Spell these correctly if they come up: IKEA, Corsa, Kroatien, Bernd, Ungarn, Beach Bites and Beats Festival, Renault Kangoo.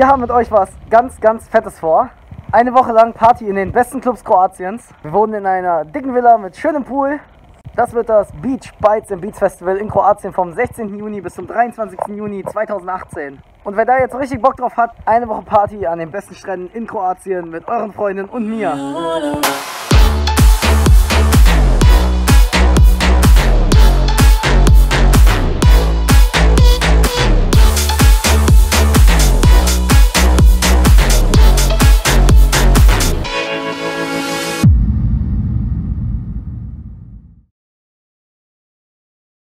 Wir haben mit euch was ganz, ganz Fettes vor. Eine Woche lang Party in den besten Clubs Kroatiens. Wir wohnen in einer dicken Villa mit schönem Pool. Das wird das Beach Bites and Beats Festival in Kroatien vom 16. Juni bis zum 23. Juni 2018. Und wer da jetzt richtig Bock drauf hat, eine Woche Party an den besten Stränden in Kroatien mit euren Freunden und mir.